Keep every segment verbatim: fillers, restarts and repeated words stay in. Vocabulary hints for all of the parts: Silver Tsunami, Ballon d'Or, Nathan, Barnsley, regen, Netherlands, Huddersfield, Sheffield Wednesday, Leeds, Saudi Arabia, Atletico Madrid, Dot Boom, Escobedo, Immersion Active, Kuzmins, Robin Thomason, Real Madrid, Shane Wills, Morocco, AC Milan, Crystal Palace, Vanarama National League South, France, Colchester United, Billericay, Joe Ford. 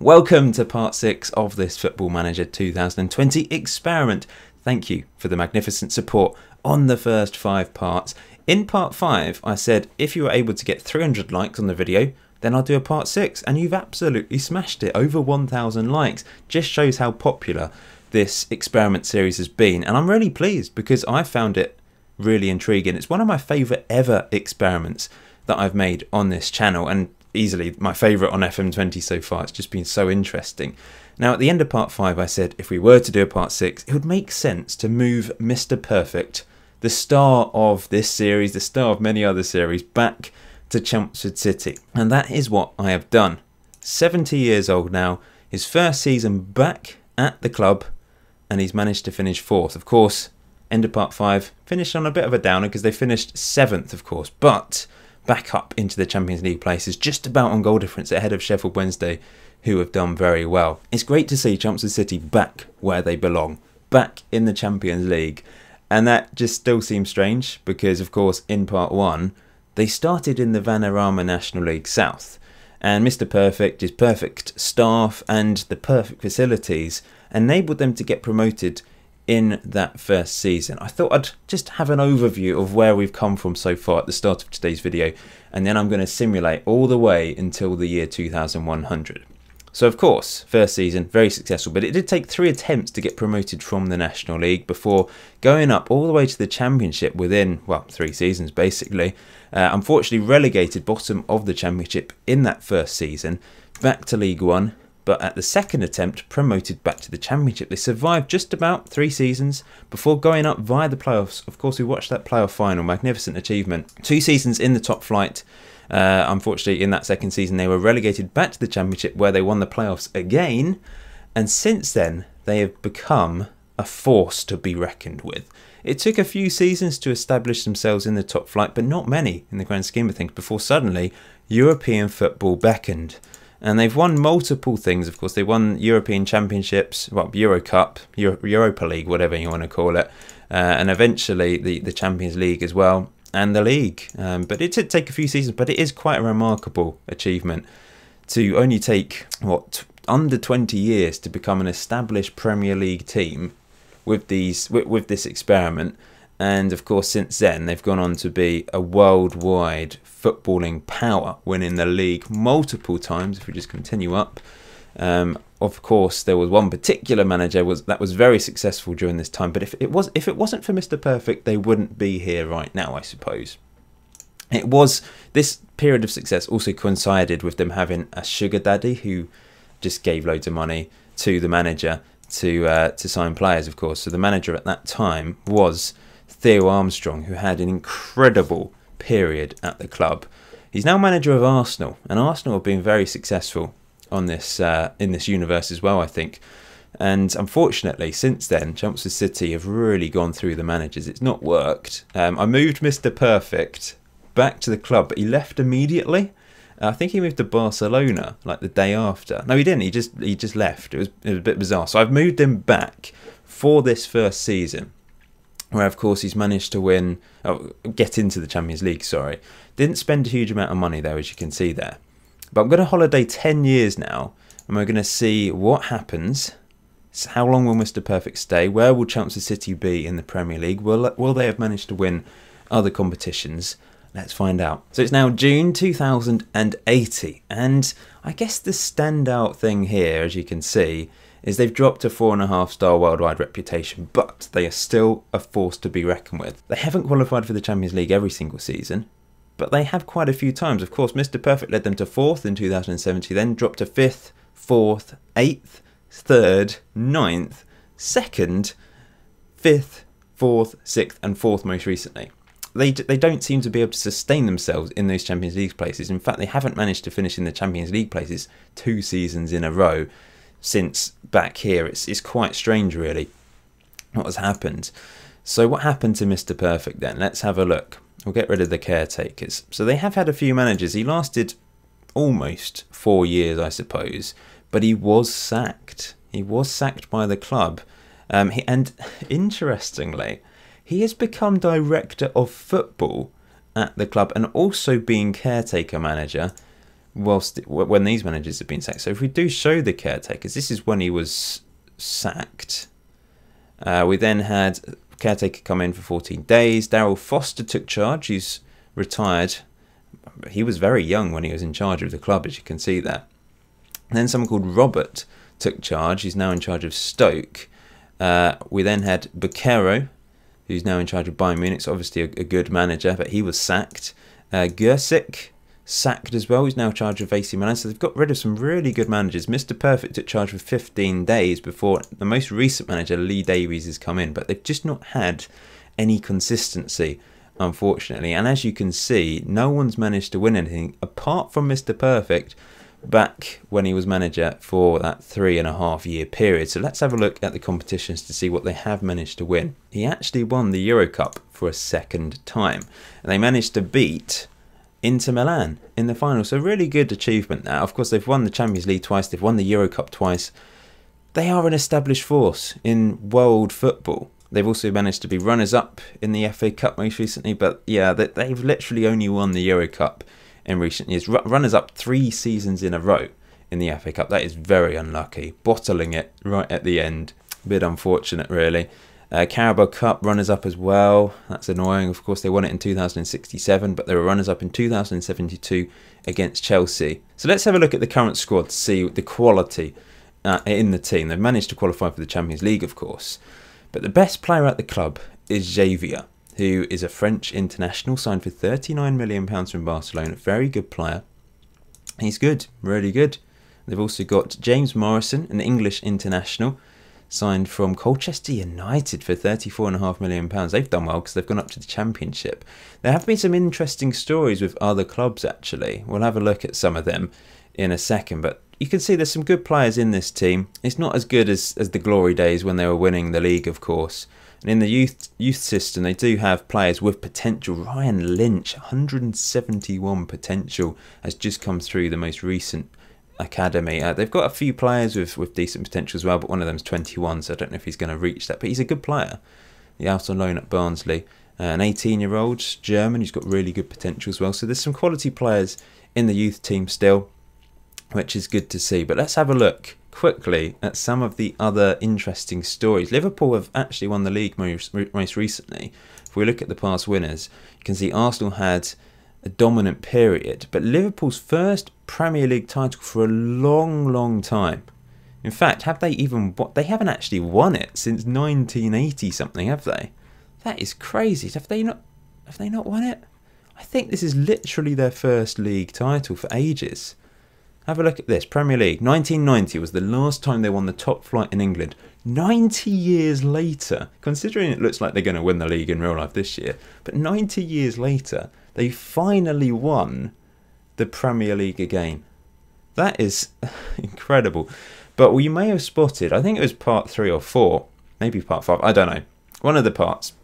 Welcome to part six of this Football Manager two thousand twenty experiment. Thank you for the magnificent support on the first five parts. In part five, I said if you were able to get three hundred likes on the video, then I'll do a part six, and you've absolutely smashed it. Over one thousand likes. Just shows how popular this experiment series has been, and I'm really pleased because I found it really intriguing. It's one of my favourite ever experiments that I've made on this channel, and easily my favourite on F M twenty so far. It's just been so interesting. Now, at the end of part five, I said if we were to do a part six, it would make sense to move Mr Perfect, the star of this series, the star of many other series, back to Chelmsford City. And that is what I have done. seventy years old now, his first season back at the club, and he's managed to finish fourth. Of course, end of part five, finished on a bit of a downer because they finished seventh, of course, but back up into the Champions League places, just about on goal difference ahead of Sheffield Wednesday, who have done very well. It's great to see Chelmsford City back where they belong, back in the Champions League. And that just still seems strange because, of course, in part one, they started in the Vanarama National League South. And Mr Perfect, his perfect staff and the perfect facilities enabled them to get promoted in that first season. I thought I'd just have an overview of where we've come from so far at the start of today's video, and then I'm going to simulate all the way until the year two thousand one hundred. So of course, first season, very successful, but it did take three attempts to get promoted from the National League before going up all the way to the Championship within, well, three seasons basically. Uh, unfortunately relegated bottom of the Championship in that first season, back to League One, but at the second attempt, promoted back to the Championship. They survived just about three seasons before going up via the playoffs. Of course, we watched that playoff final, magnificent achievement. Two seasons in the top flight. Uh, unfortunately, in that second season, they were relegated back to the Championship where they won the playoffs again. And since then, they have become a force to be reckoned with. It took a few seasons to establish themselves in the top flight, but not many in the grand scheme of things, before suddenly European football beckoned. And they've won multiple things, of course. They won European Championships, well, Euro Cup, Euro Europa League, whatever you want to call it, uh, and eventually the, the Champions League as well, and the league. Um, but it did take a few seasons, but it is quite a remarkable achievement to only take, what, under twenty years to become an established Premier League team with, these, with, with this experiment. And of course, since then, they've gone on to be a worldwide footballing power, winning the league multiple times. If we just continue up, um, of course, there was one particular manager was that was very successful during this time. But if it was, if it wasn't for Mister Perfect, they wouldn't be here right now, I suppose. It was this period of success also coincided with them having a sugar daddy who just gave loads of money to the manager to uh, to sign players. Of course, so the manager at that time was Theo Armstrong, who had an incredible period at the club. He's now manager of Arsenal, and Arsenal have been very successful on this uh, in this universe as well, I think. And unfortunately, since then, Chelmsford City have really gone through the managers. It's not worked. Um, I moved Mister Perfect back to the club, but he left immediately. I think he moved to Barcelona like the day after. No, he didn't. He just he just left. It was it was a bit bizarre. So I've moved him back for this first season, where of course he's managed to win, oh, get into the Champions League, sorry. Didn't spend a huge amount of money though, as you can see there. But I'm going to holiday ten years now, and we're going to see what happens. So how long will Mister Perfect stay? Where will Chelmsford City be in the Premier League? Will, will they have managed to win other competitions? Let's find out. So it's now June two thousand eighty, and I guess the standout thing here, as you can see, is they've dropped a four and a half star worldwide reputation, but they are still a force to be reckoned with. They haven't qualified for the Champions League every single season, but they have quite a few times. Of course, Mister Perfect led them to fourth in two thousand seventy, then dropped to fifth, fourth, eighth, third, ninth, second, fifth, fourth, sixth, and fourth most recently. They, they don't seem to be able to sustain themselves in those Champions League places. In fact, they haven't managed to finish in the Champions League places two seasons in a row since back here. It's, it's quite strange, really, what has happened. So what happened to Mister Perfect then? Let's have a look. We'll get rid of the caretakers. So they have had a few managers. He lasted almost four years, I suppose, but he was sacked. He was sacked by the club. Um, he, and interestingly, he has become director of football at the club and also being caretaker manager whilst when these managers have been sacked. So if we do show the caretakers, this is when he was sacked. Uh, we then had caretaker come in for fourteen days. Daryl Foster took charge. He's retired. He was very young when he was in charge of the club, as you can see there. And then someone called Robert took charge. He's now in charge of Stoke. Uh, we then had Bucchero, who's now in charge of Bayern Munich. So obviously a, a good manager, but he was sacked. Uh, Gursik sacked as well. He's now in charge of A C Milan. So they've got rid of some really good managers. Mister Perfect took charge for fifteen days before the most recent manager, Lee Davies, has come in. But they've just not had any consistency, unfortunately. And as you can see, no one's managed to win anything apart from Mister Perfect back when he was manager for that three and a half year period. So let's have a look at the competitions to see what they have managed to win. He actually won the Euro Cup for a second time, and they managed to beat Inter Milan in the final. So really good achievement there. Of course, they've won the Champions League twice, they've won the Euro Cup twice. They are an established force in world football. They've also managed to be runners-up in the F A Cup most recently, but yeah, they've literally only won the Euro Cup in recent years. Runners-up three seasons in a row in the F A Cup. That is very unlucky. Bottling it right at the end. A bit unfortunate, really. Uh, Carabao Cup, runners-up as well. That's annoying. Of course, they won it in two thousand sixty-seven, but they were runners-up in two thousand seventy-two against Chelsea. So let's have a look at the current squad to see the quality uh, in the team. They've managed to qualify for the Champions League, of course. But the best player at the club is Xavier, who is a French international, signed for thirty-nine million pounds from Barcelona. Very good player. He's good, really good. They've also got James Morrison, an English international, signed from Colchester United for thirty-four point five million pounds. They've done well because they've gone up to the Championship. There have been some interesting stories with other clubs, actually. We'll have a look at some of them in a second, but you can see there's some good players in this team. It's not as good as, as the glory days when they were winning the league, of course. And in the youth youth system, they do have players with potential. Ryan Lynch, one hundred seventy-one potential, has just come through the most recent academy. Uh, they've got a few players with, with decent potential as well, but one of them's twenty-one, so I don't know if he's going to reach that. But he's a good player. He's out on loan at Barnsley. Uh, an eighteen-year-old German who's got really good potential as well. So there's some quality players in the youth team still, which is good to see. But let's have a look quickly at some of the other interesting stories. Liverpool have actually won the league most, most recently. If we look at the past winners, you can see Arsenal had a dominant period, but Liverpool's first Premier League title for a long, long time. In fact, have they even what they haven't actually won it since nineteen eighty something, have they? That is crazy. Have they not have they not won it? I think this is literally their first league title for ages. Have a look at this. Premier League. nineteen ninety was the last time they won the top flight in England. ninety years later, considering it looks like they're going to win the league in real life this year, but ninety years later, they finally won the Premier League again. That is incredible. But we may have spotted, I think it was part three or four, maybe part five, I don't know. One of the parts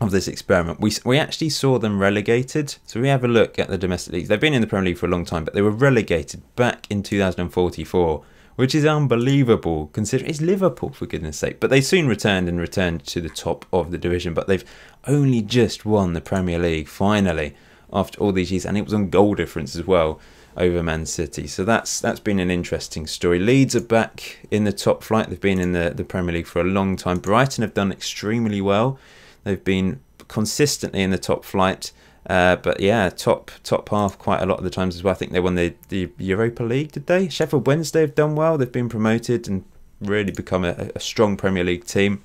of this experiment, we we actually saw them relegated. So we have a look at the domestic leagues. They've been in the Premier League for a long time, but they were relegated back in two thousand forty-four, which is unbelievable considering it's Liverpool, for goodness sake. But they soon returned and returned to the top of the division, but they've only just won the Premier League finally after all these years, and it was on goal difference as well over Man City. So that's that's been an interesting story. Leeds are back in the top flight. They've been in the, the Premier League for a long time. Brighton have done extremely well. They've been consistently in the top flight, uh, but yeah, top top half quite a lot of the times as well. I think they won the, the Europa League, did they? Sheffield Wednesday have done well. They've been promoted and really become a, a strong Premier League team.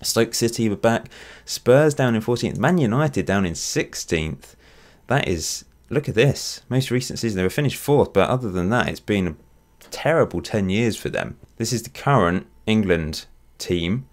Stoke City were back. Spurs down in fourteenth. Man United down in sixteenth. That is, look at this. Most recent season, they were finished fourth, but other than that, it's been a terrible ten years for them. This is the current England team.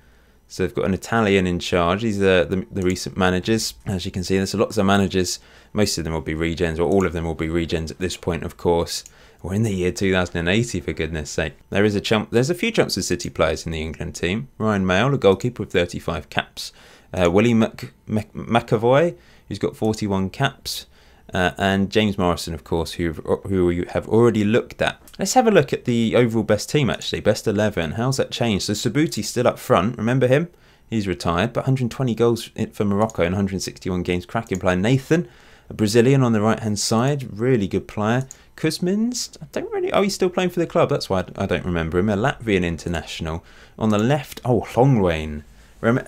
So they've got an Italian in charge. These are the, the recent managers. As you can see, there's lots of managers. Most of them will be regens, or all of them will be regens at this point, of course. We're in the year two thousand eighty, for goodness sake. There is a chump, there's a few Chelmsford City players in the England team. Ryan Mayle, a goalkeeper with thirty-five caps. Uh, Willie Mc, Mc, McAvoy, who's got forty-one caps. Uh, and James Morrison, of course, who who you have already looked at. Let's have a look at the overall best team, actually. Best eleven. How's that changed? So Sabuti's still up front. Remember him? He's retired. But one hundred twenty goals for Morocco in one hundred sixty-one games. Cracking player. Nathan, a Brazilian on the right-hand side. Really good player. Kuzmins, I don't really... Oh, he's still playing for the club. That's why I don't remember him. A Latvian international. On the left, oh, Long Wayne.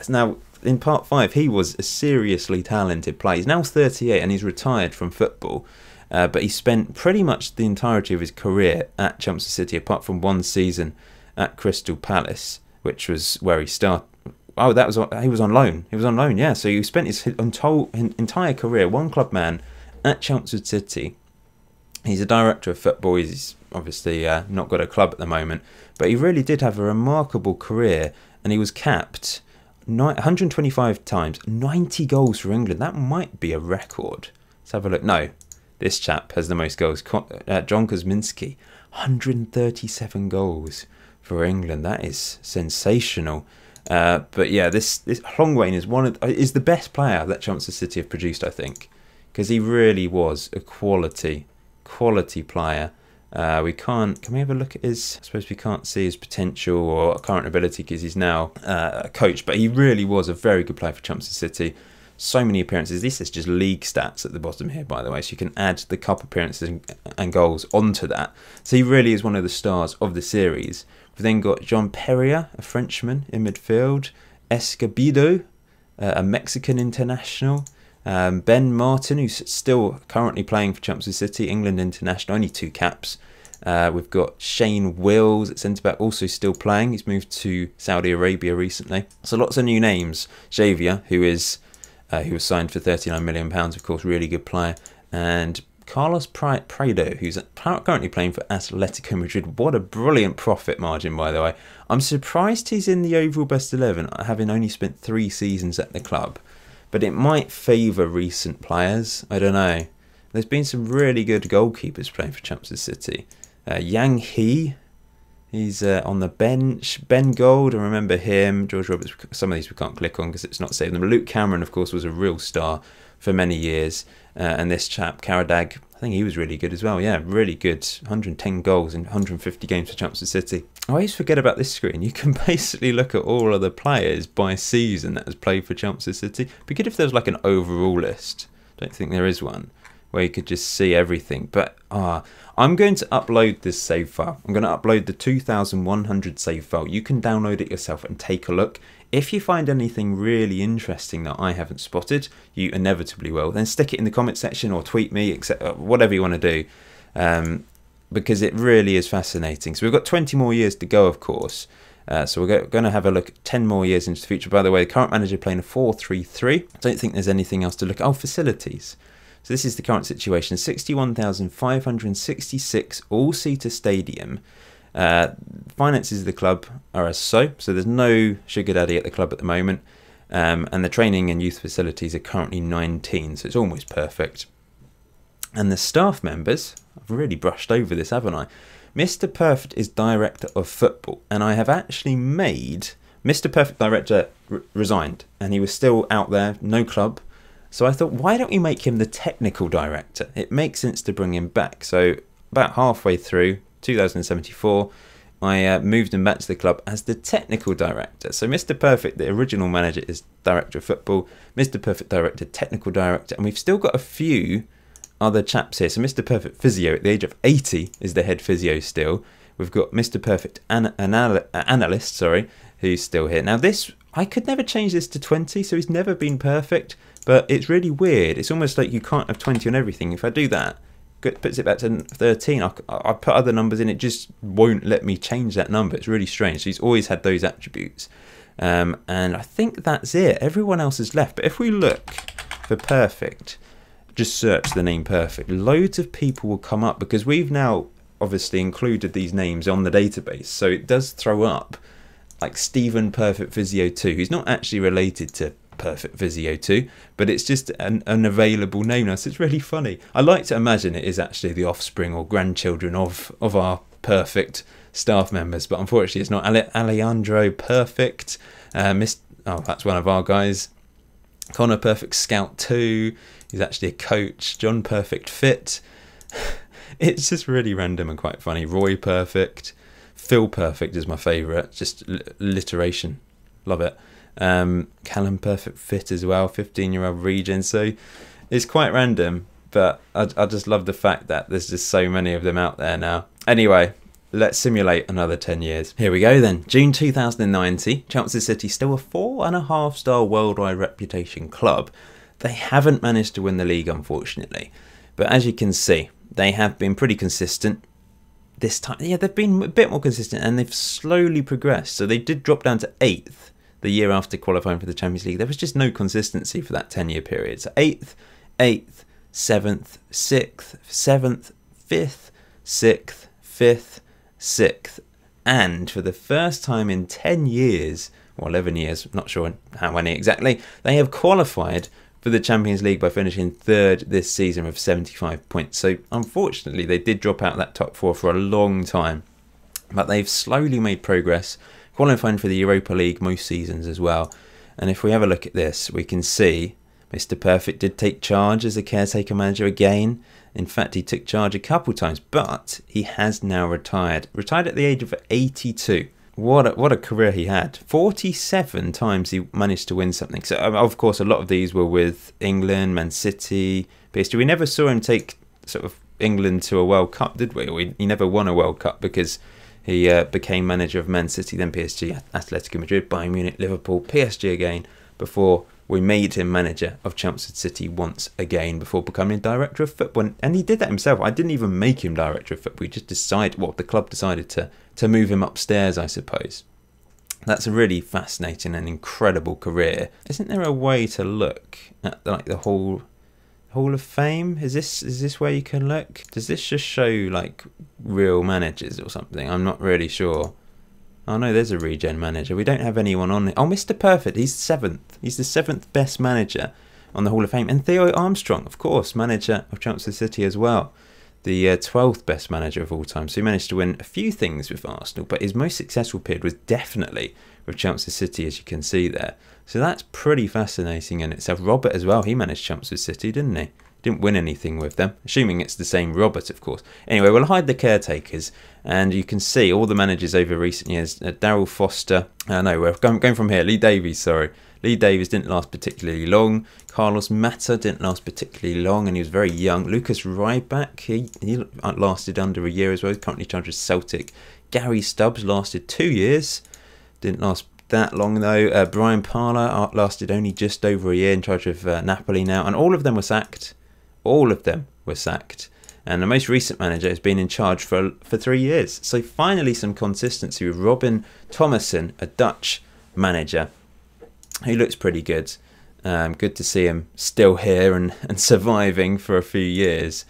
Now, in part five, he was a seriously talented player. He's now thirty-eight and he's retired from football. Uh, but he spent pretty much the entirety of his career at Chelmsford City, apart from one season at Crystal Palace, which was where he started. Oh, that was he was on loan. He was on loan, yeah. So he spent his entire career, one club man, at Chelmsford City. He's a director of football. He's obviously uh, not got a club at the moment, but he really did have a remarkable career, and he was capped one hundred twenty-five times, ninety goals for England. That might be a record. Let's have a look. No, this chap has the most goals. Uh, John Kuzminski, one hundred thirty-seven goals for England. That is sensational. Uh, but yeah, this this Long Wayne is one of is the best player that Chelmsford City have produced, I think, because he really was a quality. quality player. Uh, we can't, can we have a look at his, I suppose we can't see his potential or current ability because he's now uh, a coach, but he really was a very good player for Chelmsford City. So many appearances. This is just league stats at the bottom here, by the way, so you can add the cup appearances and, and goals onto that. So he really is one of the stars of the series. We've then got John Perea, a Frenchman in midfield, Escobedo, uh, a Mexican international, Um, Ben Martin, who's still currently playing for Chelmsford City, England international, only two caps. Uh, we've got Shane Wills at centre-back, also still playing. He's moved to Saudi Arabia recently. So lots of new names. Xavier, who is uh, who was signed for thirty-nine million pounds, of course, really good player. And Carlos Prado, who's currently playing for Atletico Madrid. What a brilliant profit margin, by the way. I'm surprised he's in the overall best eleven, having only spent three seasons at the club. But it might favour recent players. I don't know. There's been some really good goalkeepers playing for Chelmsford City. Uh, Yang He, he's uh, on the bench. Ben Gold, I remember him. George Roberts, some of these we can't click on because it's not saving them. Luke Cameron, of course, was a real star for many years. Uh, and this chap, Karadag, I think he was really good as well. Yeah, really good. one hundred ten goals in one hundred fifty games for Chelmsford City. I always forget about this screen. You can basically look at all other players by season that has played for Chelmsford City. It'd be good if there was like an overall list. I don't think there is one where you could just see everything. But ah, uh, I'm going to upload this save file. I'm going to upload the two thousand one hundred save file. You can download it yourself and take a look. If you find anything really interesting that I haven't spotted, you inevitably will. Then stick it in the comment section or tweet me, et cetera, whatever you want to do. Um, because it really is fascinating. So we've got twenty more years to go, of course. Uh, so we're go going to have a look at ten more years into the future. By the way, the current manager playing a four three three. I don't think there's anything else to look at. Oh, facilities. So this is the current situation. sixty-one thousand five hundred sixty-six all-seater stadium. Uh, finances of the club are as so. So there's no sugar daddy at the club at the moment. Um, and the training and youth facilities are currently nineteen. So it's almost perfect. And the staff members, I've really brushed over this, haven't I? Mr Perfect is director of football, and I have actually made Mr Perfect director re resigned, and he was still out there, no club. So I thought, why don't we make him the technical director? It makes sense to bring him back. So about halfway through two thousand seventy-four, I uh, moved him back to the club as the technical director. So Mr Perfect, the original manager, is director of football. Mr Perfect director, technical director, and we've still got a few other chaps here. So Mr Perfect physio at the age of eighty is the head physio still. We've got Mr Perfect an anal analyst, sorry, who's still here. Now this, I could never change this to twenty, so he's never been perfect, but it's really weird. It's almost like you can't have twenty on everything. If I do that, it puts it back to thirteen. I, I put other numbers in, it just won't let me change that number. It's really strange. So he's always had those attributes. Um, and I think that's it. Everyone else is left. But if we look for Perfect, just search the name Perfect, loads of people will come up because we've now obviously included these names on the database, so it does throw up like Stephen Perfect Physio two, who's not actually related to Perfect Physio two, but it's just an, an available name now, so it's really funny. I like to imagine it is actually the offspring or grandchildren of, of our Perfect staff members, but unfortunately it's not. Ale Alejandro Perfect, uh, Mister oh, that's one of our guys. Connor Perfect Scout two, he's actually a coach. John Perfect Fit. It's just really random and quite funny. Roy Perfect. Phil Perfect is my favourite. Just alliteration. Love it. Um, Callum Perfect Fit as well. fifteen-year-old region. So it's quite random. But I, I just love the fact that there's just so many of them out there now. Anyway, let's simulate another ten years. Here we go then. June two thousand ninety, Chelmsford City, still a four and a half star worldwide reputation club. They haven't managed to win the league, unfortunately. But as you can see, they have been pretty consistent this time. Yeah, they've been a bit more consistent and they've slowly progressed. So they did drop down to eighth the year after qualifying for the Champions League. There was just no consistency for that ten-year period. So eighth, eighth, seventh, sixth, seventh, fifth, sixth, fifth, sixth. And for the first time in ten years, or eleven years, not sure how many exactly, they have qualified for the Champions League by finishing third this season with seventy-five points. So unfortunately they did drop out of that top four for a long time, but they've slowly made progress, qualifying for the Europa League most seasons as well. And if we have a look at this, we can see Mr Perfect did take charge as a caretaker manager again. In fact, he took charge a couple times, but he has now retired. Retired at the age of eighty-two. What a, what a career he had. forty-seven times he managed to win something. So, of course, a lot of these were with England, Man City, P S G. We never saw him take sort of England to a World Cup, did we? we he never won a World Cup because he uh, became manager of Man City, then P S G, Atletico Madrid, Bayern Munich, Liverpool, P S G again, before we made him manager of Chelmsford City once again, before becoming director of football. And he did that himself. I didn't even make him director of football. We just decided, well, the club decided to, to move him upstairs, I suppose. That's a really fascinating and incredible career. Isn't there a way to look at like the whole Hall of Fame? Is this is this where you can look? Does this just show like real managers or something? I'm not really sure. Oh no, there's a regen manager. We don't have anyone on it. Oh, Mister Perfect, he's seventh. He's the seventh best manager on the Hall of Fame. And Theo Armstrong, of course, manager of Chelmsford City as well. The uh, twelfth best manager of all time. So he managed to win a few things with Arsenal, but his most successful period was definitely with Chelmsford City, as you can see there. So that's pretty fascinating in itself. Robert as well, he managed Chelmsford City, didn't he? Didn't win anything with them, assuming it's the same Robert, of course. Anyway, we'll hide the caretakers, and you can see all the managers over recent years. Uh, Daryl Foster, uh, no, we're going, going from here. Lee Davies, sorry. Lee Davies didn't last particularly long. Carlos Mata didn't last particularly long, and he was very young. Lucas Ryback, he, he lasted under a year as well. He's currently charged with Celtic. Gary Stubbs lasted two years. Didn't last that long though. Uh, Brian Parlour lasted only just over a year, in charge of uh, Napoli now, and all of them were sacked. All of them were sacked. And the most recent manager has been in charge for, for three years. So finally some consistency with Robin Thomason, a Dutch manager, who looks pretty good. Um, good to see him still here and, and surviving for a few years.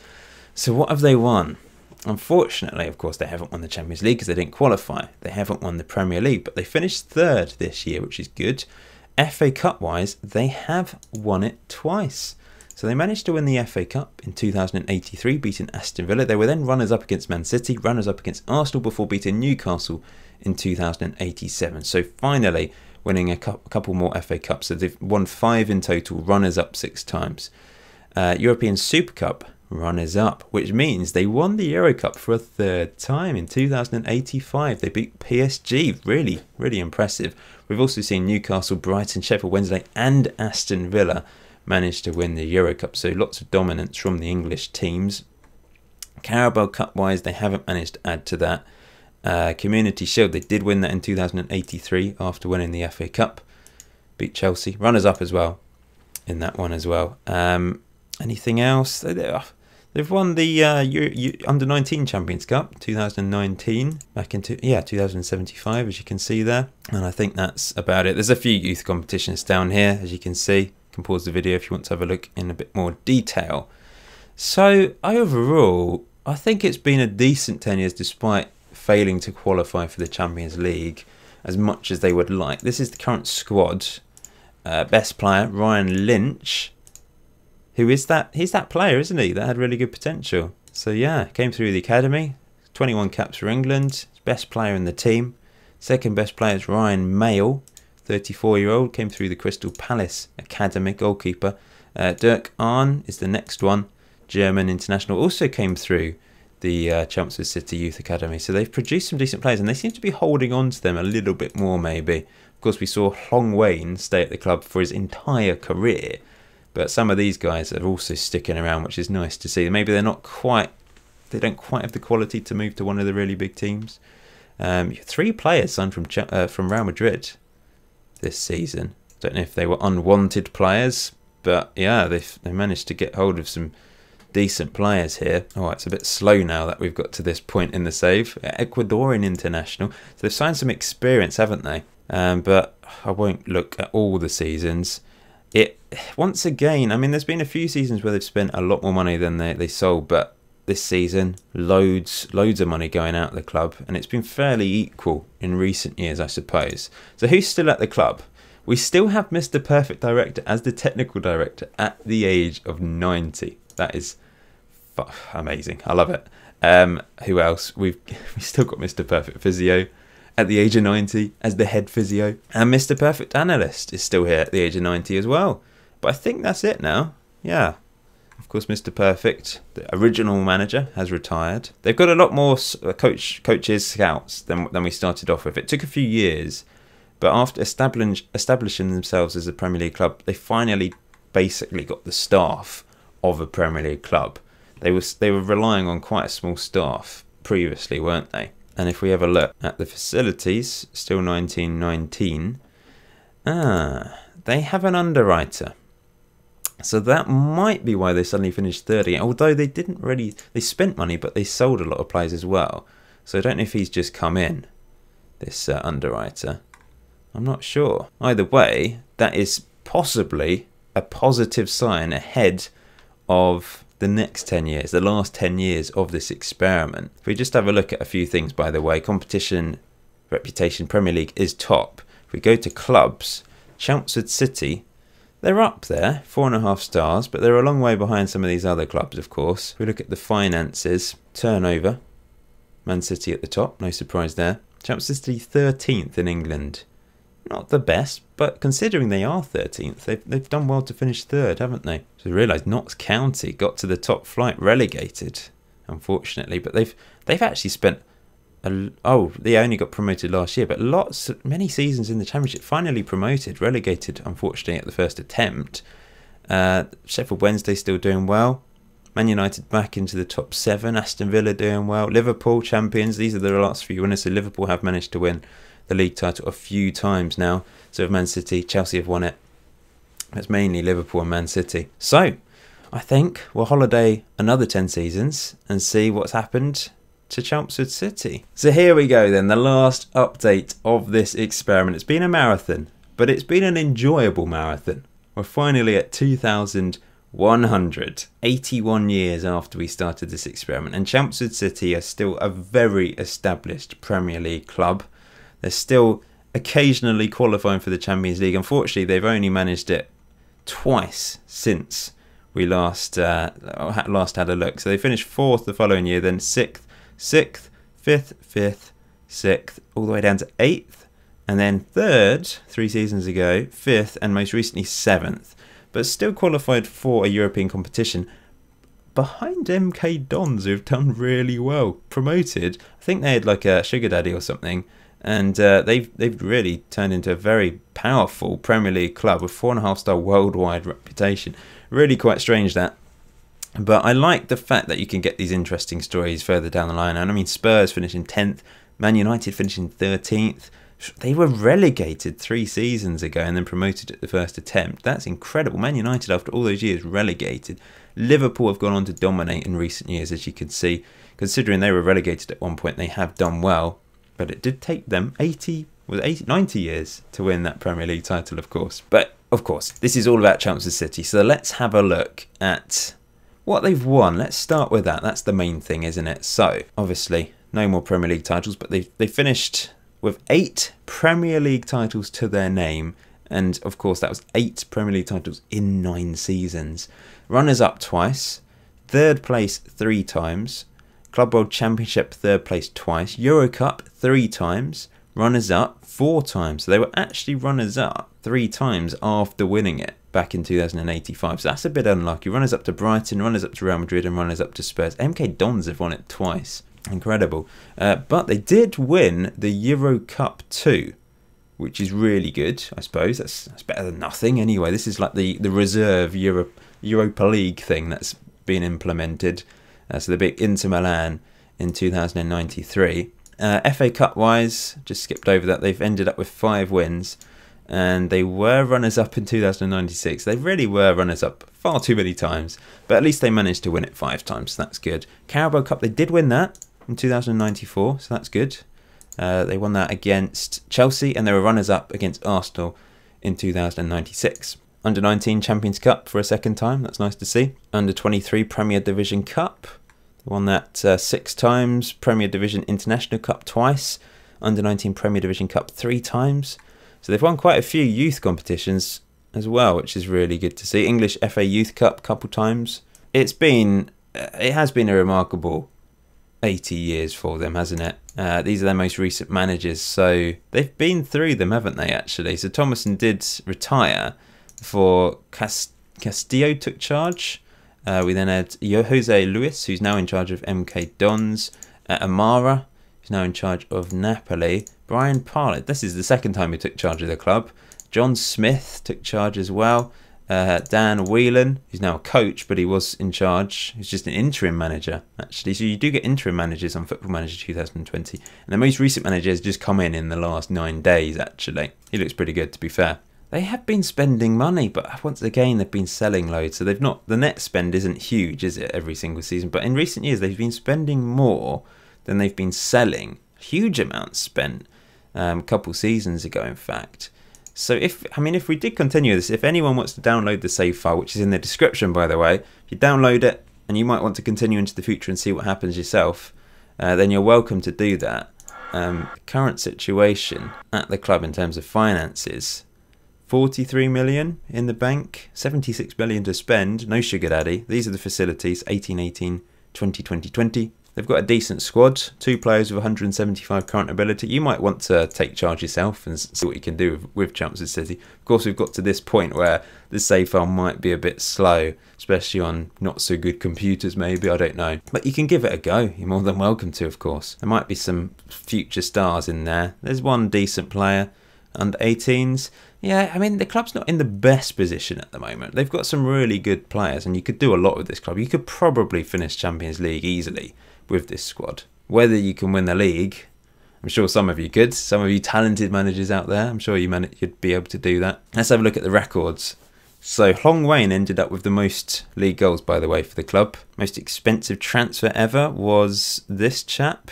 So what have they won? Unfortunately, of course, they haven't won the Champions League because they didn't qualify. They haven't won the Premier League, but they finished third this year, which is good. F A Cup-wise, they have won it twice. So they managed to win the F A Cup in two thousand eighty-three, beating Aston Villa. They were then runners-up against Man City, runners-up against Arsenal, before beating Newcastle in two thousand eighty-seven. So finally winning a couple more F A Cups. So they've won five in total, runners-up six times. Uh, European Super Cup, runners-up, which means they won the Euro Cup for a third time in two thousand eighty-five. They beat P S G, really, really impressive. We've also seen Newcastle, Brighton, Sheffield Wednesday and Aston Villa managed to win the Euro Cup, so lots of dominance from the English teams. Carabao Cup-wise, they haven't managed to add to that. Uh, Community Shield, they did win that in two thousand eighty-three after winning the F A Cup. Beat Chelsea, runners-up as well in that one as well. Um, anything else? They've won the uh, under nineteen Champions Cup, two thousand nineteen, back into, yeah, two thousand seventy-five, as you can see there. And I think that's about it. There's a few youth competitions down here, as you can see. Can pause the video if you want to have a look in a bit more detail. So overall, I think it's been a decent ten years, despite failing to qualify for the Champions League as much as they would like. This is the current squad. Uh, best player, Ryan Lynch, who is that? He's that player, isn't he? That had really good potential. So yeah, came through the academy, twenty-one caps for England, best player in the team. Second best player is Ryan Mail, thirty-four-year-old, came through the Crystal Palace Academy, goalkeeper. Uh, Dirk Ahn is the next one, German international, also came through the uh, Chelmsford City Youth Academy. So they've produced some decent players, and they seem to be holding on to them a little bit more, maybe. Of course, we saw Long Wayne stay at the club for his entire career, But some of these guys are also sticking around, which is nice to see. Maybe they're not quite, they don't quite have the quality to move to one of the really big teams. Um, three players signed from uh, from Real Madrid this season. Don't know if they were unwanted players, but yeah, they they managed to get hold of some decent players here. Oh, it's a bit slow now that we've got to this point in the save. Ecuadorian international. So they've signed some experience, haven't they? Um, but I won't look at all the seasons. It once again, I mean, there's been a few seasons where they've spent a lot more money than they, they sold, but this season, loads, loads of money going out of the club, and it's been fairly equal in recent years, I suppose. So who's still at the club? We still have Mister Perfect Director as the technical director at the age of ninety. That is amazing. I love it. Um, who else? We've, we've still got Mister Perfect Physio at the age of ninety as the head physio. And Mister Perfect Analyst is still here at the age of ninety as well. But I think that's it now. Yeah. Of course, Mister Perfect, the original manager, has retired. They've got a lot more coach, coaches, scouts than, than we started off with. It took a few years, but after establish, establishing themselves as a Premier League club, they finally basically got the staff of a Premier League club. They was, they were relying on quite a small staff previously, weren't they? And if we have a look at the facilities, still nineteen nineteen, ah, they have an underwriter. So that might be why they suddenly finished thirty, although they didn't really, they spent money, but they sold a lot of players as well. So I don't know if he's just come in, this uh, underwriter. I'm not sure. Either way, that is possibly a positive sign ahead of the next ten years, the last ten years of this experiment. If we just have a look at a few things, by the way, competition, reputation, Premier League is top. If we go to clubs, Chelmsford City, they're up there, four and a half stars, but they're a long way behind some of these other clubs, of course. If we look at the finances, turnover, Man City at the top, no surprise there. Chelmsford City thirteenth in England. Not the best, but considering they are thirteenth, they've, they've done well to finish third, haven't they? So realise Notts County got to the top flight, relegated, unfortunately, but they've they've actually spent a, oh, they only got promoted last year, but lots, many seasons in the Championship, finally promoted, relegated, unfortunately, at the first attempt. Uh, Sheffield Wednesday still doing well. Man United back into the top seven. Aston Villa doing well. Liverpool champions. These are the last few winners. So Liverpool have managed to win the league title a few times now. So have Man City. Chelsea have won it. That's mainly Liverpool and Man City. So I think we'll holiday another ten seasons and see what's happened to Chelmsford City. So here we go then, the last update of this experiment. It's been a marathon, but it's been an enjoyable marathon. We're finally at two thousand one hundred, eighty-one years after we started this experiment, and Chelmsford City are still a very established Premier League club. They're still occasionally qualifying for the Champions League. Unfortunately, they've only managed it twice since we last, uh, last had a look. So they finished fourth the following year, then sixth, sixth, fifth, fifth, sixth, all the way down to eighth, and then third three seasons ago, fifth, and most recently seventh, but still qualified for a European competition behind M K Dons, who've done really well, promoted. I think they had like a sugar daddy or something, and uh, they've they've really turned into a very powerful Premier League club with four and a half star worldwide reputation. Really quite strange that. But I like the fact that you can get these interesting stories further down the line. And I mean, Spurs finishing tenth, Man United finishing thirteenth. They were relegated three seasons ago and then promoted at the first attempt. That's incredible. Man United, after all those years, relegated. Liverpool have gone on to dominate in recent years, as you can see. Considering they were relegated at one point, they have done well. But it did take them eighty, well, eighty, ninety years to win that Premier League title, of course. But, of course, this is all about Chelmsford City. So let's have a look at what they've won. Let's start with that. That's the main thing, isn't it? So, obviously, no more Premier League titles, but they they finished with eight Premier League titles to their name. And, of course, that was eight Premier League titles in nine seasons. Runners-up twice, third place three times, Club World Championship third place twice, Euro Cup three times, runners-up four times. So they were actually runners-up three times after winning it back in two thousand eighty-five, so that's a bit unlucky. Runners up to Brighton, runners up to Real Madrid, and runners up to Spurs. M K Dons have won it twice. Incredible. Uh, but they did win the Euro Cup too. which is really good, I suppose. That's, that's better than nothing anyway. This is like the, the reserve Euro, Europa League thing that's been implemented. Uh, so they beat Inter Milan in two thousand ninety-three. Uh, F A Cup-wise, just skipped over that, they've ended up with five wins. And they were runners-up in two thousand ninety-six. They really were runners-up far too many times. But at least they managed to win it five times, so that's good. Carabao Cup, they did win that in two thousand ninety-four, so that's good. Uh, they won that against Chelsea, and they were runners-up against Arsenal in two thousand ninety-six. Under nineteen Champions Cup for a second time, that's nice to see. Under twenty-three Premier Division Cup, they won that uh, six times. Premier Division International Cup twice. Under nineteen Premier Division Cup three times. So they've won quite a few youth competitions as well, which is really good to see. English F A Youth Cup a couple times. It's been, it has been a remarkable eighty years for them, hasn't it? Uh, these are their most recent managers, so they've been through them, haven't they, actually? So Thomason did retire before Cast Castillo took charge. Uh, we then had Jose Luis, who's now in charge of M K Dons. Uh, Amara, who's now in charge of Napoli. Brian Parlett, this is the second time he took charge of the club. John Smith took charge as well. Uh, Dan Whelan, who's now a coach, but he was in charge. He's just an interim manager, actually. So you do get interim managers on Football Manager two thousand twenty. And the most recent manager has just come in in the last nine days, actually. He looks pretty good, to be fair. They have been spending money, but once again, they've been selling loads. So they've not, the net spend isn't huge, is it, every single season? But in recent years, they've been spending more than they've been selling. Huge amounts spent. Um, a couple seasons ago, in fact. So if, I mean, if we did continue this, if anyone wants to download the save file, which is in the description, by the way, if you download it and you might want to continue into the future and see what happens yourself, uh, then you're welcome to do that. Um, the current situation at the club in terms of finances, forty-three million in the bank, seventy-six million to spend, no sugar daddy. These are the facilities, eighteen eighteen, twenty twenty, twenty. They've got a decent squad, two players with one hundred seventy-five current ability. You might want to take charge yourself and see what you can do with, with Chelmsford City. Of course, we've got to this point where the save file might be a bit slow, especially on not so good computers maybe, I don't know. But you can give it a go, you're more than welcome to, of course. There might be some future stars in there. There's one decent player, under eighteens. Yeah, I mean, the club's not in the best position at the moment. They've got some really good players and you could do a lot with this club. You could probably finish Champions League easily with this squad. Whether you can win the league, I'm sure some of you could. Some of you talented managers out there, I'm sure you man you'd be able to do that. Let's have a look at the records. So Long Wayne ended up with the most league goals, by the way, for the club. Most expensive transfer ever was this chap,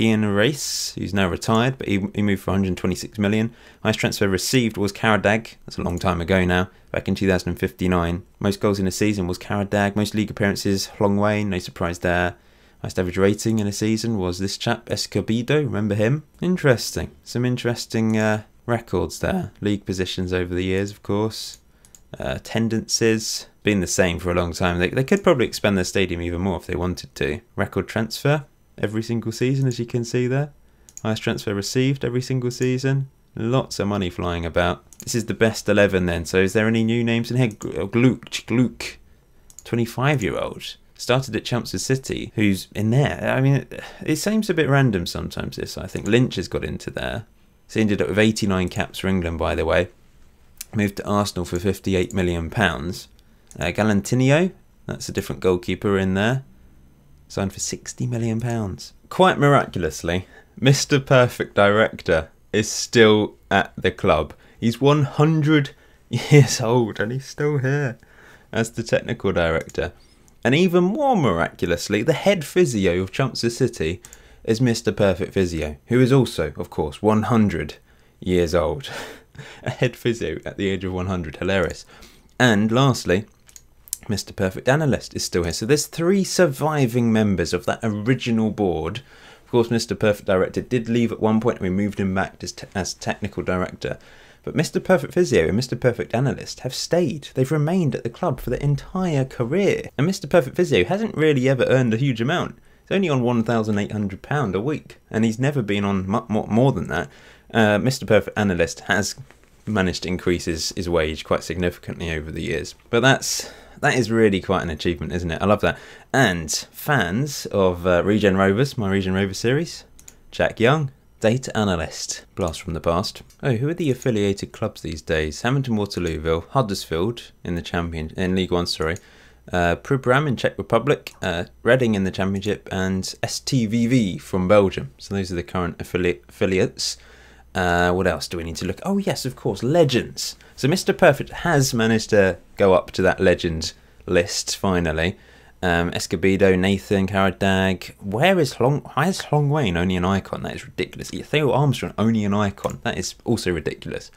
Ian Race, who's now retired, but he, he moved for one hundred twenty-six million. Highest transfer received was Karadag. That's a long time ago now, back in two thousand fifty-nine. Most goals in a season was Karadag. Most league appearances, Long Wayne, no surprise there. Highest average rating in a season was this chap, Escobedo, remember him? Interesting. Some interesting uh, records there. League positions over the years, of course. Uh, attendances, been the same for a long time. They, they could probably expand their stadium even more if they wanted to. Record transfer, every single season, as you can see there. Highest transfer received every single season. Lots of money flying about. This is the best eleven then, so is there any new names in here? Gluck, Gluck, twenty-five-year-old. Started at Chelmsford City, who's in there. I mean, it, it seems a bit random sometimes, this, I think. Lynch has got into there. So he ended up with eighty-nine caps for England, by the way. Moved to Arsenal for fifty-eight million pounds. Uh, Galantinho, that's a different goalkeeper in there. Signed for sixty million pounds. Quite miraculously, Mr Perfect Director is still at the club. He's one hundred years old and he's still here as the technical director. And even more miraculously, the head physio of Chelmsford City is Mister Perfect Physio, who is also, of course, one hundred years old. A head physio at the age of one hundred, hilarious. And lastly, Mister Perfect Analyst is still here. So there's three surviving members of that original board. Of course, Mister Perfect Director did leave at one point and we moved him back as, te as technical director. But Mister Perfect Physio and Mister Perfect Analyst have stayed. They've remained at the club for their entire career. And Mister Perfect Physio hasn't really ever earned a huge amount. He's only on one thousand eight hundred pounds a week. And he's never been on more than that. Uh, Mister Perfect Analyst has managed to increase his, his wage quite significantly over the years. But that's, that is really quite an achievement, isn't it? I love that. And fans of uh, Regen Rovers, my Regen Rovers series, Jack Young, Data Analyst. Blast from the past. Oh, who are the affiliated clubs these days? Hamilton Waterlooville, Huddersfield in the champion in League One, sorry. Uh, Pribram in Czech Republic, uh, Reading in the Championship, and S T V V from Belgium. So those are the current affili affiliates. Uh, what else do we need to look? Oh yes, of course, Legends. So Mister Perfect has managed to go up to that Legend list finally. Um, Escobedo, Nathan, Karadag. Where is Long? Why is Long Wayne only an icon? That is ridiculous. Theo Armstrong only an icon. That is also ridiculous.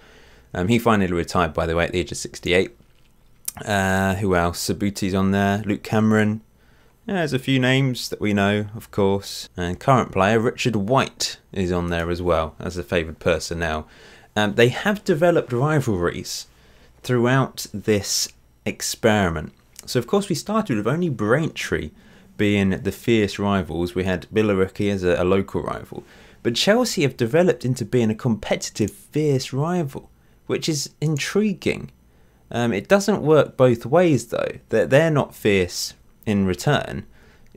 Um, he finally retired, by the way, at the age of sixty-eight. Uh, who else? Sabuti's on there. Luke Cameron. Yeah, there's a few names that we know, of course. And current player Richard White is on there as well as a favoured personnel. Um, they have developed rivalries throughout this experiment. So of course we started with only Braintree being the fierce rivals. We had Billericay as a, a local rival, but Chelsea have developed into being a competitive, fierce rival, which is intriguing. Um, it doesn't work both ways though, that they're not fierce in return.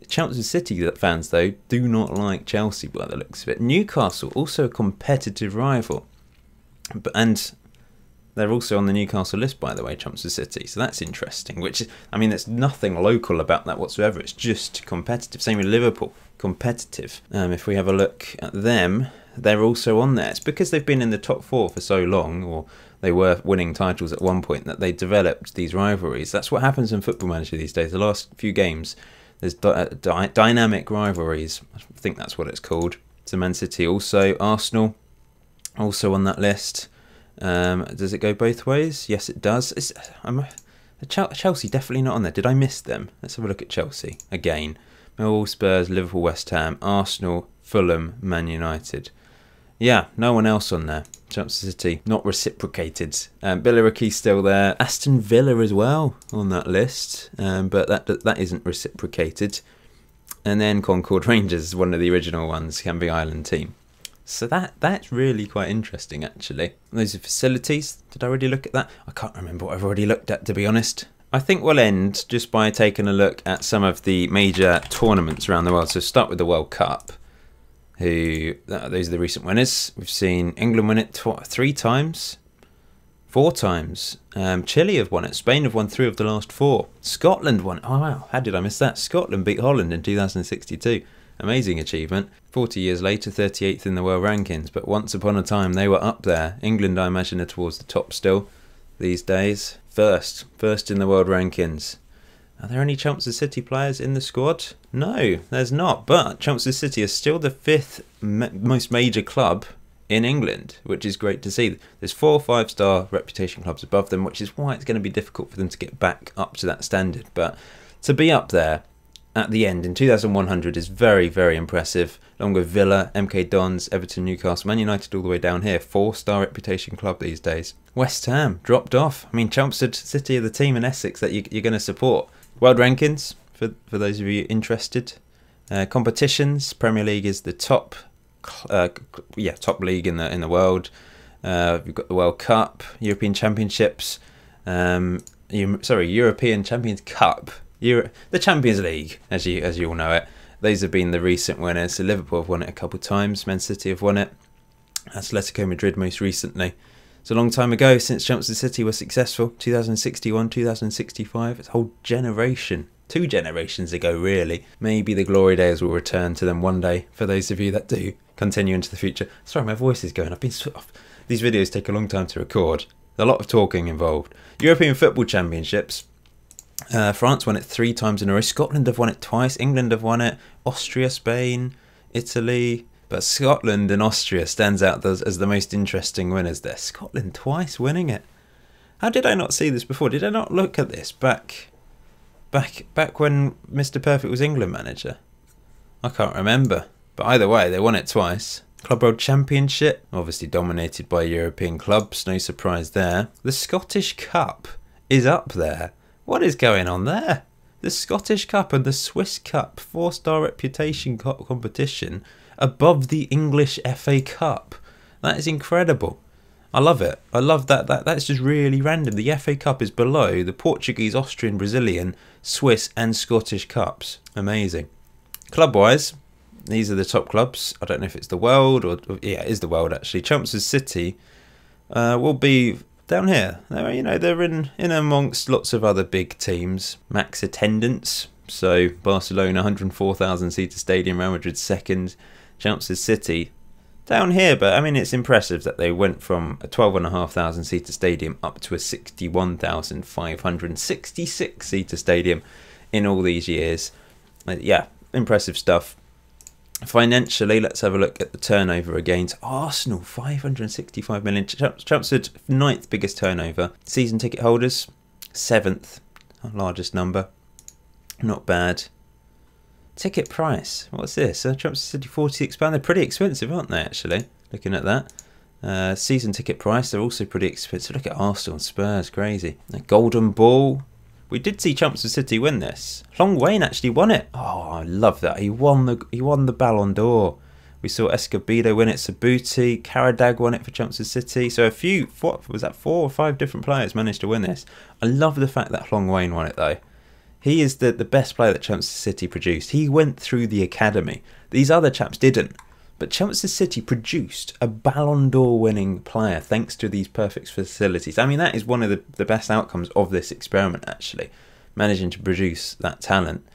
Chelmsford City fans though do not like Chelsea by the looks of it. Newcastle, also a competitive rival, but, and they're also on the Newcastle list by the way, Chelmsford City, so that's interesting. Which, I mean, there's nothing local about that whatsoever, it's just competitive. Same with Liverpool, competitive. Um, if we have a look at them, they're also on there. It's because they've been in the top four for so long, or they were winning titles at one point, that they developed these rivalries. That's what happens in Football Manager these days. The last few games, there's dy dy dynamic rivalries. I think that's what it's called. So Man City also, Arsenal also on that list. Um, does it go both ways? Yes, it does. It's, I'm, Chelsea definitely not on there. Did I miss them? Let's have a look at Chelsea again. Millwall, Spurs, Liverpool, West Ham, Arsenal, Fulham, Man United. Yeah, no one else on there. Chelsea City, not reciprocated. Um, Billericay still there. Aston Villa as well on that list, um, but that, that that isn't reciprocated. And then Concord Rangers, one of the original ones, Canvey Island team. So that that's really quite interesting, actually. Those are facilities. Did I already look at that? I can't remember what I've already looked at, to be honest. I think we'll end just by taking a look at some of the major tournaments around the world. So start with the World Cup. Who, those are the recent winners. We've seen England win it tw three times, four times. Um, Chile have won it. Spain have won three of the last four. Scotland won it. Oh, wow. How did I miss that? Scotland beat Holland in two thousand sixty-two. Amazing achievement. forty years later, thirty-eighth in the world rankings. But once upon a time, they were up there. England, I imagine, are towards the top still these days. First. First in the world rankings. Are there any Chelmsford City players in the squad? No, there's not. But Chelmsford City is still the fifth ma most major club in England, which is great to see. There's four five-star reputation clubs above them, which is why it's going to be difficult for them to get back up to that standard. But to be up there at the end in two thousand one hundred is very, very impressive. Along with Villa, M K Dons, Everton, Newcastle, Man United all the way down here. Four-star reputation club these days. West Ham dropped off. I mean, Chelmsford City are the team in Essex that you, you're going to support. World rankings, for, for those of you interested. Uh, competitions, Premier League is the top uh, yeah, top league in the in the world. Uh, we've got the World Cup, European Championships, um, you, sorry, European Champions Cup, Euro the Champions League, as you, as you all know it. Those have been the recent winners. So Liverpool have won it a couple of times, Man City have won it, Atletico Madrid most recently. It's a long time ago since Chelmsford City was successful. two thousand sixty-one, two thousand sixty-five. It's a whole generation. Two generations ago, really. Maybe the glory days will return to them one day, for those of you that do continue into the future. Sorry, my voice is going. I've been sort of... These videos take a long time to record. There's a lot of talking involved. European Football Championships. Uh, France won it three times in a row. Scotland have won it twice. England have won it. Austria, Spain, Italy... But Scotland and Austria stands out as, as the most interesting winners there. Scotland twice winning it. How did I not see this before? Did I not look at this back back, back when Mister Perfect was England manager? I can't remember. But either way, they won it twice. Club World Championship, obviously dominated by European clubs. No surprise there. The Scottish Cup is up there. What is going on there? The Scottish Cup and the Swiss Cup, four-star reputation co competition... above the English F A Cup. That is incredible. I love it. I love that. that. That's just really random. The F A Cup is below the Portuguese, Austrian, Brazilian, Swiss and Scottish Cups. Amazing. Club-wise, These are the top clubs. I don't know if it's the world or, or yeah, it is the world actually. Chelmsford City uh, will be down here. They're, you know, they're in in amongst lots of other big teams. Max attendance. So Barcelona, one hundred and four thousand seater stadium. Real Madrid second. Chelmsford City down here, but I mean it's impressive that they went from a twelve and a half thousand seater stadium up to a sixty-one thousand five hundred and sixty-six seater stadium in all these years. Uh, yeah, impressive stuff. Financially, let's have a look at the turnover against Arsenal, five hundred and sixty-five million. Chelmsford, ninth biggest turnover. Season ticket holders, seventh, largest number. Not bad. Ticket price, what's this? Uh, Chelmsford City, forty-six pounds. They're pretty expensive, aren't they, actually, looking at that. Uh, season ticket price, they're also pretty expensive. Look at Arsenal and Spurs, crazy. The golden ball. We did see Chelmsford City win this. Long Wayne actually won it. Oh, I love that. He won the he won the Ballon d'Or. We saw Escobedo win it. Sabuti, Karadag won it for Chelmsford City. So a few, what was that, four or five different players managed to win this. I love the fact that Long Wayne won it though. He is the the best player that Chelmsford City produced. He went through the academy. These other chaps didn't. But Chelmsford City produced a Ballon d'Or winning player thanks to these perfect facilities. I mean, that is one of the, the best outcomes of this experiment, actually, managing to produce that talent.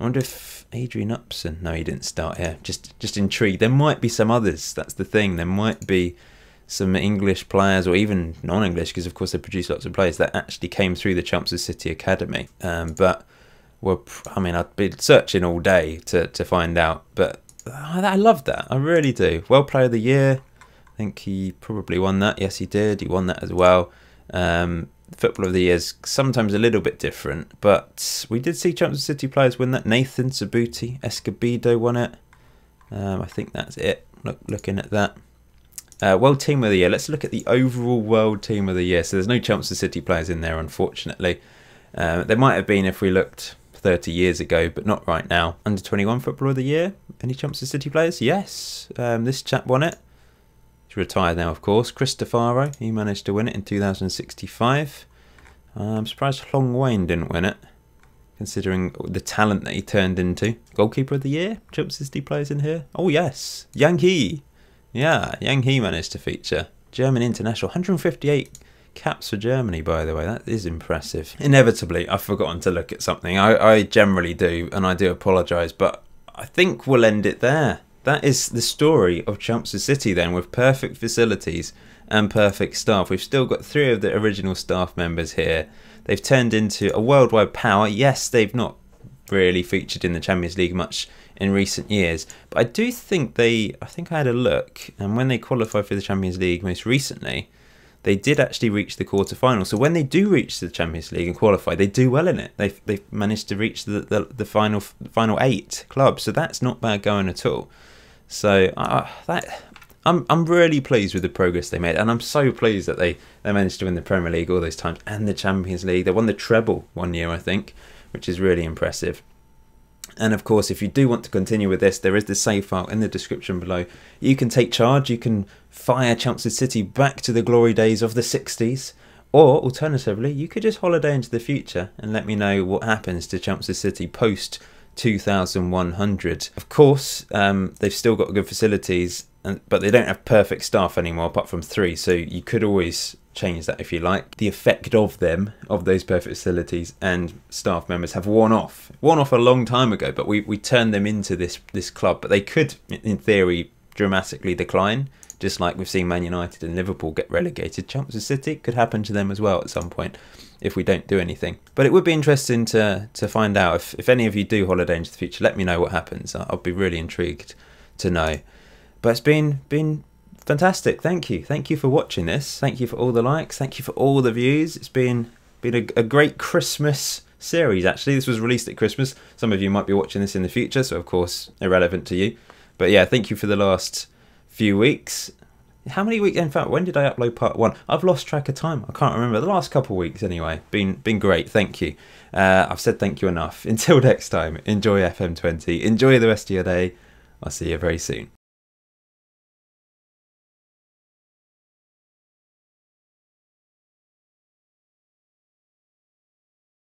I wonder if Adrian Upson... No, he didn't start here. Just, just intrigued. There might be some others. That's the thing. There might be some English players or even non-English, because, of course, they produce lots of players that actually came through the Chelmsford City academy. Um, but, well, I mean, I'd been searching all day to, to find out, but... I love that. I really do. World Player of the Year. I think he probably won that. Yes, he did. He won that as well. Um, Football of the Year is sometimes a little bit different, but we did see Chelmsford City players win that. Nathan, Sabuti, Escobedo won it. Um, I think that's it. Look, looking at that. Uh, World Team of the Year. Let's look at the overall World Team of the Year. So there's no Chelmsford City players in there, unfortunately. Um, there might have been if we looked thirty years ago, but not right now. Under twenty-one Football of the Year. Any Chelmsford City players? Yes. Um, this chap won it. He's retired now, of course. Cristofaro, he managed to win it in two thousand sixty-five. Uh, I'm surprised Long Wayne didn't win it, considering the talent that he turned into. Goalkeeper of the Year? Chelmsford City players in here? Oh, yes. Yang He. Yeah, Yang He managed to feature. German international. one hundred and fifty-eight caps for Germany, by the way. That is impressive. Inevitably, I've forgotten to look at something. I, I generally do, and I do apologise, but I think we'll end it there. That is the story of Chelmsford City then, with perfect facilities and perfect staff. We've still got three of the original staff members here. They've turned into a worldwide power. Yes, they've not really featured in the Champions League much in recent years, but I do think they, I think I had a look, and when they qualified for the Champions League most recently, they did actually reach the quarterfinal. So when they do reach the Champions League and qualify, they do well in it. They've, they've managed to reach the, the, the final final eight clubs. So that's not bad going at all. So uh, that I'm, I'm really pleased with the progress they made. And I'm so pleased that they, they managed to win the Premier League all those times and the Champions League. They won the treble one year, I think, which is really impressive. And of course, if you do want to continue with this, there is the save file in the description below. You can take charge, you can fire Chelmsford City back to the glory days of the sixties, or alternatively, you could just holiday into the future and let me know what happens to Chelmsford City post two thousand one hundred. Of course, um, they've still got good facilities, and, but they don't have perfect staff anymore apart from three, so you could always change that if you like. The effect of them, of those perfect facilities and staff members, have worn off. Worn off a long time ago, but we, we turned them into this, this club. But they could, in theory, dramatically decline, just like we've seen Man United and Liverpool get relegated. Chelmsford City could happen to them as well at some point if we don't do anything. But it would be interesting to, to find out. If, if any of you do holiday into the future, let me know what happens. I'll be really intrigued to know. But it's been been... fantastic. Thank you. Thank you for watching this. Thank you for all the likes. Thank you for all the views. It's been been a, a great Christmas series, actually. This was released at Christmas. Some of you might be watching this in the future, so of course, irrelevant to you. But yeah, thank you for the last few weeks. How many weeks? In fact, when did I upload part one? I've lost track of time. I can't remember. The last couple of weeks, anyway. Been been great. Thank you. Uh, I've said thank you enough. Until next time, enjoy F M twenty. Enjoy the rest of your day. I'll see you very soon.